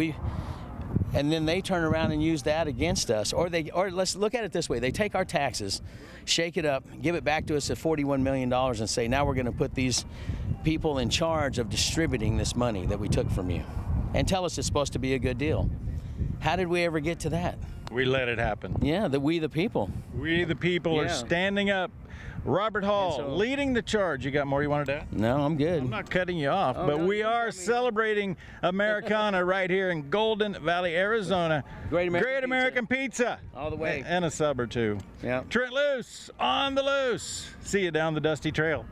and then they turn around and use that against us. Or let's look at it this way. They take our taxes, shake it up, give it back to us at $41 million and say, now we're going to put these people in charge of distributing this money that we took from you and tell us it's supposed to be a good deal. How did we ever get to that? We let it happen. Yeah, we the people. We the people are standing up. Robert Hall, leading the charge. You got more you wanted to add? No, I'm good. I'm not cutting you off, but we are celebrating Americana right here in Golden Valley, Arizona. Great American Pizza. All the way. And a sub or two. Yeah. Trent Loos, on the loose. See you down the dusty trail.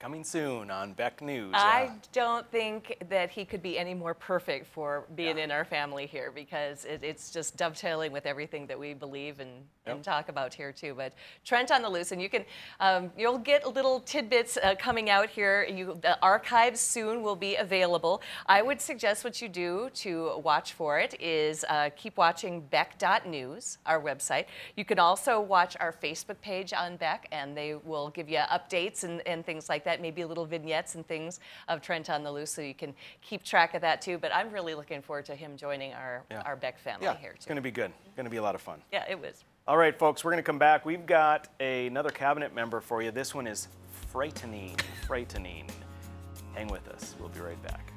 Coming soon on Beck News. I don't think that he could be any more perfect for being in our family here, because it's just dovetailing with everything that we believe and talk about here too. But Trent on the loose, and you can, you'll get little tidbits coming out here. The archives soon will be available. I would suggest what you do to watch for it is keep watching Beck.News, our website. You can also watch our Facebook page on Beck, and they will give you updates and things like that. Maybe little vignettes and things of Trent on the loose, so you can keep track of that too. But I'm really looking forward to him joining our Beck family here too. It's going to be good. Going to be a lot of fun. Yeah, it was. All right, folks, we're going to come back. We've got another cabinet member for you. This one is frightening. Frightening. Hang with us. We'll be right back.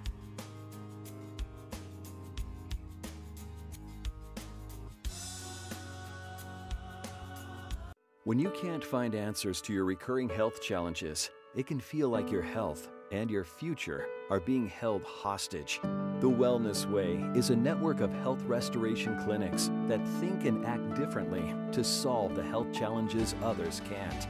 When you can't find answers to your recurring health challenges, it can feel like your health and your future are being held hostage. The Wellness Way is a network of health restoration clinics that think and act differently to solve the health challenges others can't.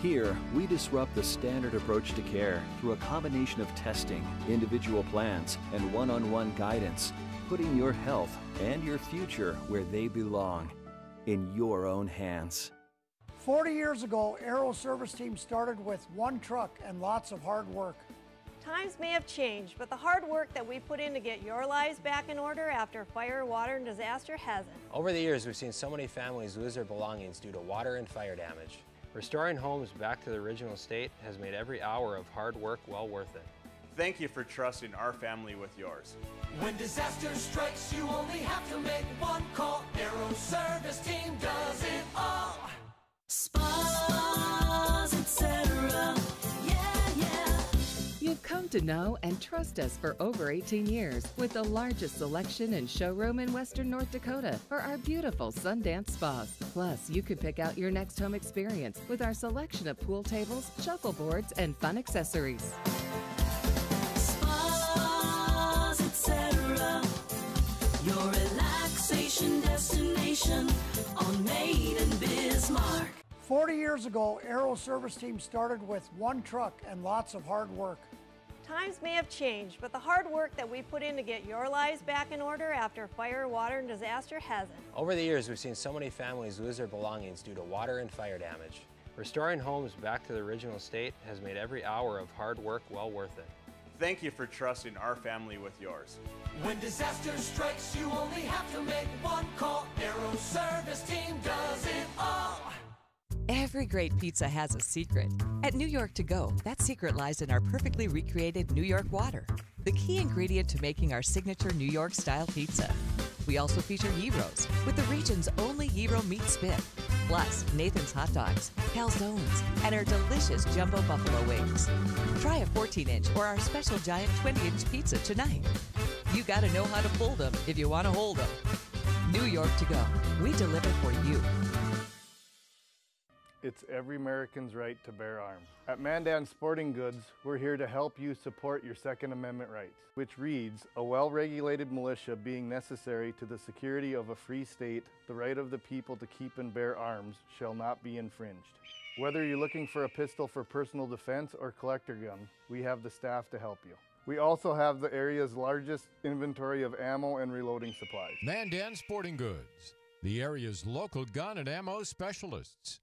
Here, we disrupt the standard approach to care through a combination of testing, individual plans, and one-on-one guidance, putting your health and your future where they belong, in your own hands. 40 years ago, Aero Service Team started with one truck and lots of hard work. Times may have changed, but the hard work that we put in to get your lives back in order after fire, water, and disaster hasn't. Over the years, we've seen so many families lose their belongings due to water and fire damage. Restoring homes back to the original state has made every hour of hard work well worth it. Thank you for trusting our family with yours. When disaster strikes, you only have to make one call. Aero Service Team does it all. Spas, etc. You've come to know and trust us for over 18 years with the largest selection and showroom in western North Dakota for our beautiful Sundance Spas. Plus, you can pick out your next home experience with our selection of pool tables, shuffleboards, and fun accessories. Spas, etc. Your relaxation destination on Mandan Bismarck. 40 years ago, Aero Service Team started with one truck and lots of hard work. Times may have changed, but the hard work that we put in to get your lives back in order after fire, water, and disaster hasn't. Over the years, we've seen so many families lose their belongings due to water and fire damage. Restoring homes back to the original state has made every hour of hard work well worth it. Thank you for trusting our family with yours. When disaster strikes, you only have to make one call. Aero Service Team does it all. Every great pizza has a secret. At New York To Go, that secret lies in our perfectly recreated New York water, the key ingredient to making our signature New York-style pizza. We also feature gyros, with the region's only gyro meat spit, plus Nathan's hot dogs, calzones, and our delicious jumbo buffalo wings. Try a 14-inch or our special giant 20-inch pizza tonight. You gotta know how to pull them if you wanna hold them. New York To Go, we deliver for you. It's every American's right to bear arms. At Mandan Sporting Goods, we're here to help you support your Second Amendment rights, which reads, a well-regulated militia being necessary to the security of a free state, the right of the people to keep and bear arms shall not be infringed. Whether you're looking for a pistol for personal defense or collector gun, we have the staff to help you. We also have the area's largest inventory of ammo and reloading supplies. Mandan Sporting Goods, the area's local gun and ammo specialists.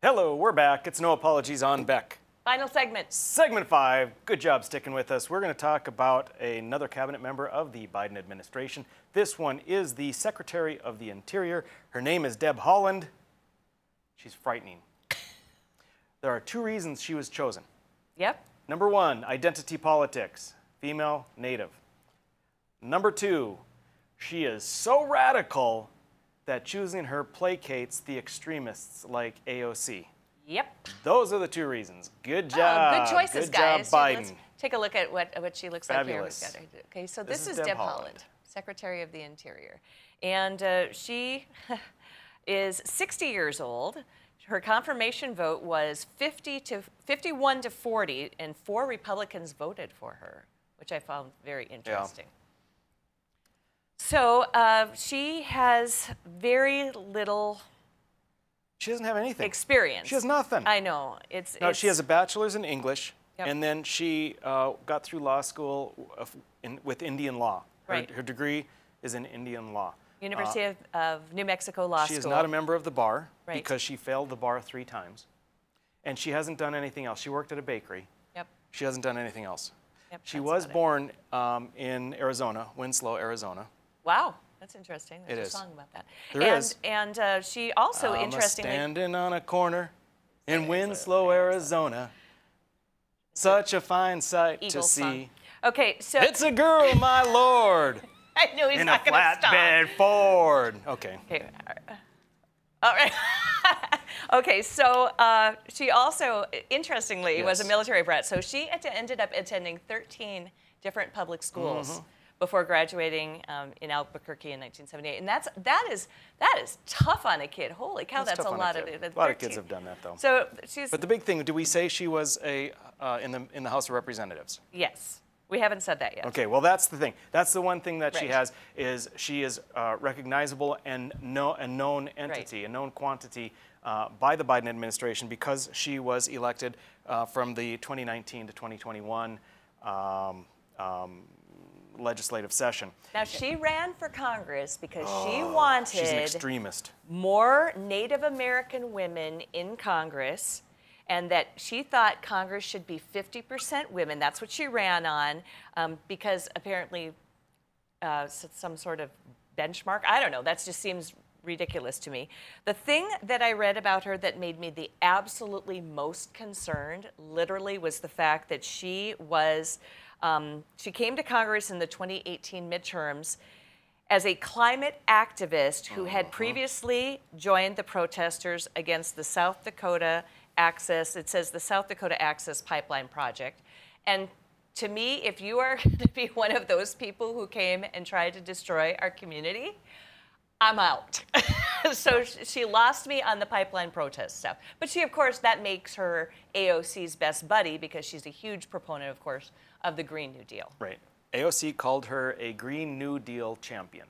Hello, we're back. It's No Apologies on Beck. Final segment. Segment 5. Good job sticking with us. We're going to talk about another cabinet member of the Biden administration. This one is the Secretary of the Interior. Her name is Deb Haaland. She's frightening. There are two reasons she was chosen. Yep. Number one, identity politics. Female, native. Number two, she is so radical that choosing her placates the extremists like AOC. Yep. Those are the two reasons. Good job. Oh, good choices, good guys. Job, Biden. So let's take a look at what she looks Fabulous. Like here. Okay, so this is Deb Haaland, Secretary of the Interior. And she is 60 years old. Her confirmation vote was 51 to 40, and 4 Republicans voted for her, which I found very interesting. Yeah. So she has very little. She doesn't have anything. Experience. She has nothing. I know. She has a bachelor's in English, yep. And then she got through law school with Indian law. Right. Her degree is in Indian law. University of New Mexico Law School. She is not a member of the bar because she failed the bar 3 times. And she hasn't done anything else. She worked at a bakery. Yep. She hasn't done anything else. Yep, she was born in Arizona, Winslow, Arizona. Wow. That's interesting. There's a song about that. There is. And she also, interestingly... I'm standing on a corner in Winslow, Arizona. Such a fine sight to see. Song. Okay, so... It's a girl, my lord. I know he's not going to stop. In a flatbed Ford. Okay. All right. Okay, so she also, interestingly, was a military brat. So she ended up attending 13 different public schools. Mm-hmm. Before graduating in Albuquerque in 1978, and that is tough on a kid. Holy cow, that's a lot of it. A lot of kids have done that, though. So she's. But the big thing, do we say she was a in the House of Representatives? Yes, we haven't said that yet. Okay, well that's the thing. That's the one thing that she has is she is recognizable and a known entity, a known quantity by the Biden administration because she was elected from the 2019 to 2021. Legislative session. Now she ran for Congress because she wanted she's an extremist. More Native American women in Congress, and that she thought Congress should be 50% women. That's what she ran on, because apparently some sort of benchmark. I don't know. That just seems ridiculous to me. The thing that I read about her that made me the absolutely most concerned, literally, was the fact that she was. She came to Congress in the 2018 midterms as a climate activist who had previously joined the protesters against the South Dakota Access, it says the South Dakota Access Pipeline Project. And to me, if you are going to be one of those people who came and tried to destroy our community, I'm out. So she lost me on the pipeline protest stuff. But she, of course, that makes her AOC's best buddy because she's a huge proponent, of course, of the Green New Deal. Right. AOC called her a Green New Deal champion.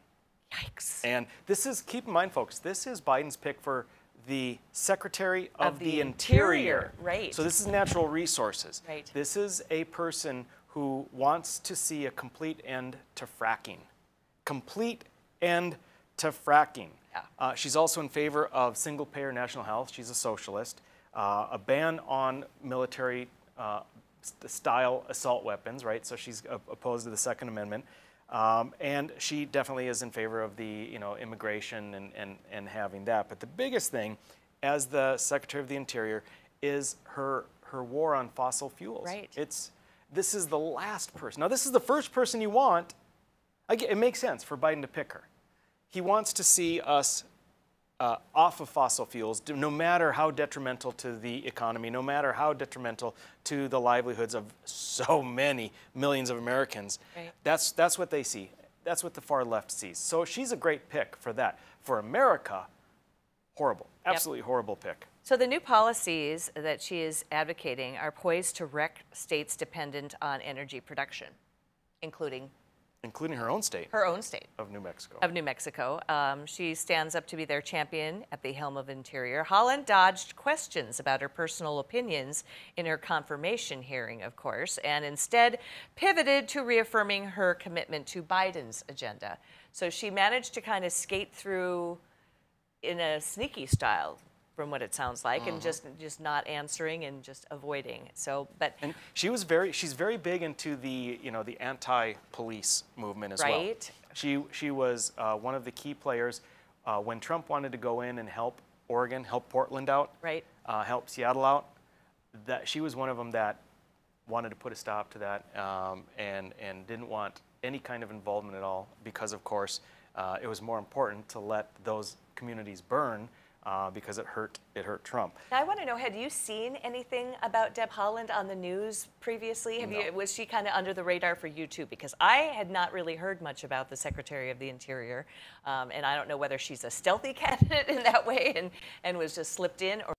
Yikes. And this is, keep in mind, folks, this is Biden's pick for the Secretary of the Interior. Right. So this is natural resources. Right. This is a person who wants to see a complete end to fracking. Complete end to fracking. Yeah. She's also in favor of single-payer national health. She's a socialist. A ban on military style assault weapons, right? So she's opposed to the Second Amendment. And she definitely is in favor of the immigration and having that. But the biggest thing, as the Secretary of the Interior, is her war on fossil fuels. Right. This is the last person. Now, this is the first person you want. Again, it makes sense for Biden to pick her. He wants to see us off of fossil fuels, no matter how detrimental to the economy, no matter how detrimental to the livelihoods of so many millions of Americans. Right. That's what they see. That's what the far left sees. So she's a great pick for that. For America, horrible, absolutely horrible pick. So the new policies that she is advocating are poised to wreck states dependent on energy production, including her own state. Her own state. Of New Mexico. Of New Mexico. She stands up to be their champion at the helm of Interior. Haaland dodged questions about her personal opinions in her confirmation hearing, of course, and instead pivoted to reaffirming her commitment to Biden's agenda. So she managed to kind of skate through in a sneaky style from what it sounds like, and just not answering and just avoiding. So, but and she was she's very big into the the anti-police movement as well. Right. She was one of the key players when Trump wanted to go in and help Oregon, help Portland out, right? Help Seattle out. That she was one of them that wanted to put a stop to that, and didn't want any kind of involvement at all, because of course it was more important to let those communities burn because it hurt Trump. Now, I want to know, had you seen anything about Deb Haaland on the news previously? Have you, was she kind of under the radar for you too? Because I had not really heard much about the Secretary of the Interior, and I don't know whether she's a stealthy candidate in that way and was just slipped in, or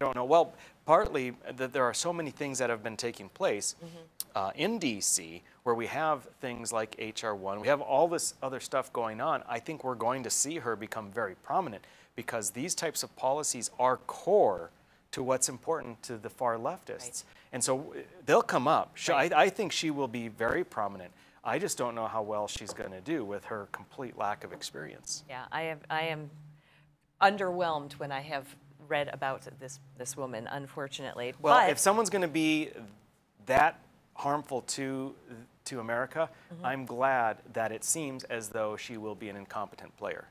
I don't know. Well, partly that there are so many things that have been taking place in D.C. where we have things like HR1. We have all this other stuff going on. I think we're going to see her become very prominent, because these types of policies are core to what's important to the far leftists. Right. And so they'll come up. Right. I think she will be very prominent. I just don't know how well she's going to do with her complete lack of experience. Yeah, I am underwhelmed when I have read about this woman, unfortunately. Well, but if someone's going to be that harmful to America, I'm glad that it seems as though she will be an incompetent player.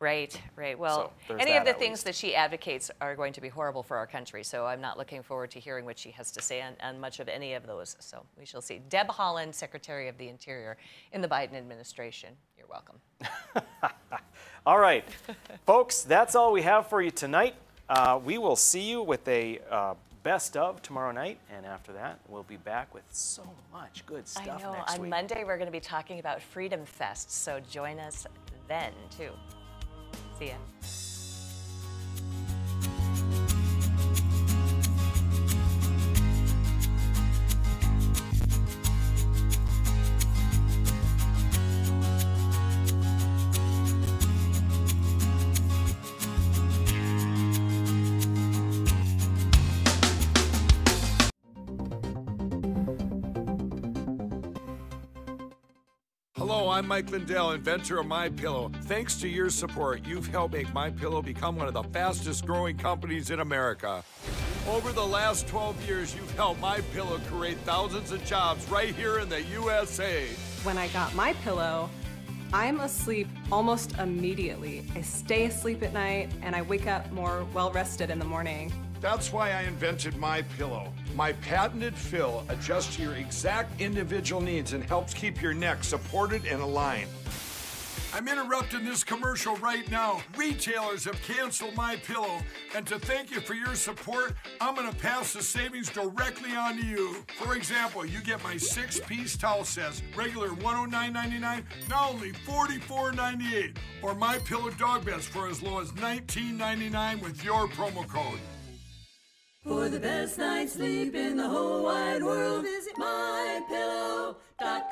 Right, right. Well, so any of the things that she advocates are going to be horrible for our country, so I'm not looking forward to hearing what she has to say on much of any of those. So we shall see. Deb Haaland, Secretary of the Interior in the Biden administration. You're welcome. All right, folks, that's all we have for you tonight. We will see you with a best of tomorrow night, and after that, we'll be back with so much good stuff next week. I know. On Monday, we're going to be talking about Freedom Fest, so join us then, too. See ya. I'm Mike Lindell, inventor of MyPillow. Thanks to your support, you've helped make MyPillow become one of the fastest growing companies in America. Over the last 12 years, you've helped MyPillow create thousands of jobs right here in the USA. When I got MyPillow, I'm asleep almost immediately. I stay asleep at night, and I wake up more well-rested in the morning. That's why I invented MyPillow. My patented fill adjusts to your exact individual needs and helps keep your neck supported and aligned. I'm interrupting this commercial right now. Retailers have canceled MyPillow, and to thank you for your support, I'm gonna pass the savings directly on to you. For example, you get my 6-piece towel sets, regular $109.99, now only $44.98, or MyPillow dog beds for as low as $19.99 with your promo code. For the best night's sleep in the whole wide world, visit MyPillow.com.